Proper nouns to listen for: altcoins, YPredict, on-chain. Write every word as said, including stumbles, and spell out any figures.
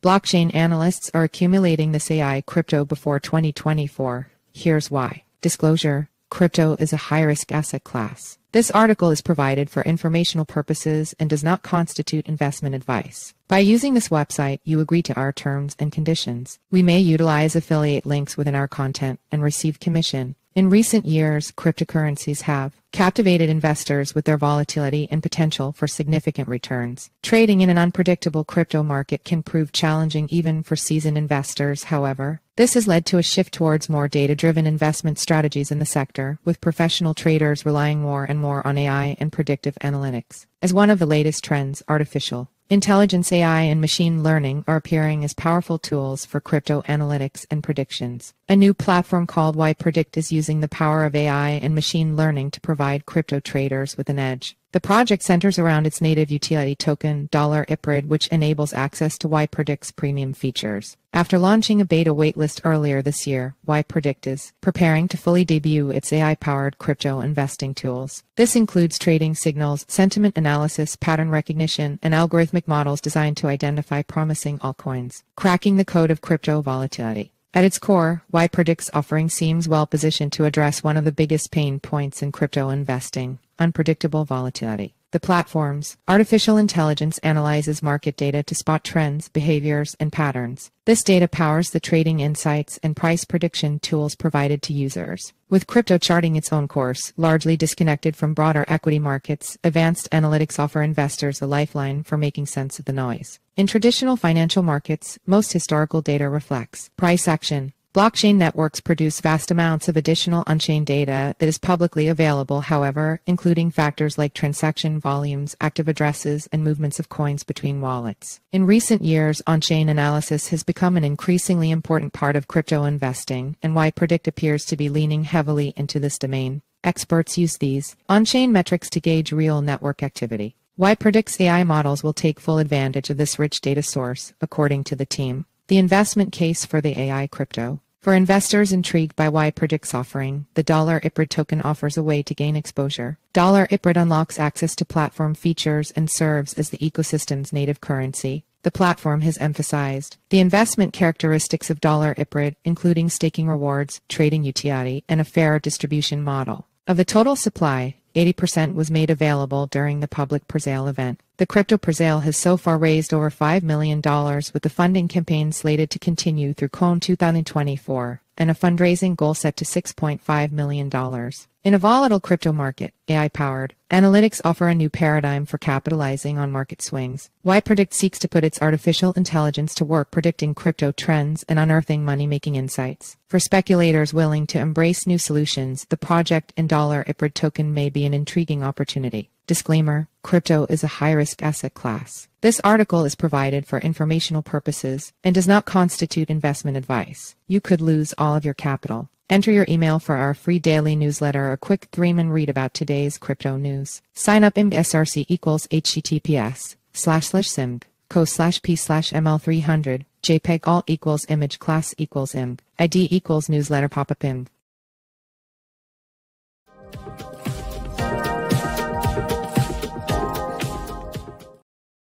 Blockchain analysts are accumulating this A I crypto before twenty twenty-four. Here's why. Disclosure: crypto is a high-risk asset class. This article is provided for informational purposes and does not constitute investment advice. By using this website, you agree to our terms and conditions. We may utilize affiliate links within our content and receive commission. In recent years, cryptocurrencies have captivated investors with their volatility and potential for significant returns. Trading in an unpredictable crypto market can prove challenging even for seasoned investors, however. This has led to a shift towards more data-driven investment strategies in the sector, with professional traders relying more and more on A I and predictive analytics. As one of the latest trends, artificial intelligence, A I, and machine learning are appearing as powerful tools for crypto analytics and predictions. A new platform called YPredict is using the power of A I and machine learning to provide crypto traders with an edge. The project centers around its native utility token, $YPred, which enables access to YPredict's premium features. After launching a beta waitlist earlier this year, YPredict is preparing to fully debut its A I-powered crypto investing tools. This includes trading signals, sentiment analysis, pattern recognition, and algorithmic models designed to identify promising altcoins. Cracking the code of crypto volatility. At its core, YPredict's offering seems well-positioned to address one of the biggest pain points in crypto investing: unpredictable volatility. The platform's artificial intelligence analyzes market data to spot trends, behaviors, and patterns. This data powers the trading insights and price prediction tools provided to users. With crypto charting its own course, largely disconnected from broader equity markets, advanced analytics offer investors a lifeline for making sense of the noise. In traditional financial markets, most historical data reflects price action. Blockchain networks produce vast amounts of additional on-chain data that is publicly available, however, including factors like transaction volumes, active addresses, and movements of coins between wallets. In recent years, on-chain analysis has become an increasingly important part of crypto investing, and YPredict appears to be leaning heavily into this domain. Experts use these on-chain metrics to gauge real network activity. YPredict's A I models will take full advantage of this rich data source, according to the team. The investment case for the A I crypto. For investors intrigued by YPredict's offering, the $YPred token offers a way to gain exposure. $YPred unlocks access to platform features and serves as the ecosystem's native currency. The platform has emphasized the investment characteristics of $YPred, including staking rewards, trading utility, and a fair distribution model. Of the total supply, eighty percent was made available during the public presale event. The crypto presale has so far raised over five million dollars, with the funding campaign slated to continue through Cone twenty twenty-four, and a fundraising goal set to six point five million dollars. In a volatile crypto market, A I-powered analytics offer a new paradigm for capitalizing on market swings. YPredict seeks to put its artificial intelligence to work predicting crypto trends and unearthing money-making insights. For speculators willing to embrace new solutions, the project and $YPred token may be an intriguing opportunity. Disclaimer: crypto is a high-risk asset class. This article is provided for informational purposes and does not constitute investment advice. You could lose all of your capital. Enter your email for our free daily newsletter or quick three-minute read about today's crypto news. Sign up in src equals https slash slash simg co slash p slash ml300 jpeg alt equals image class equals img id equals newsletter pop-up img.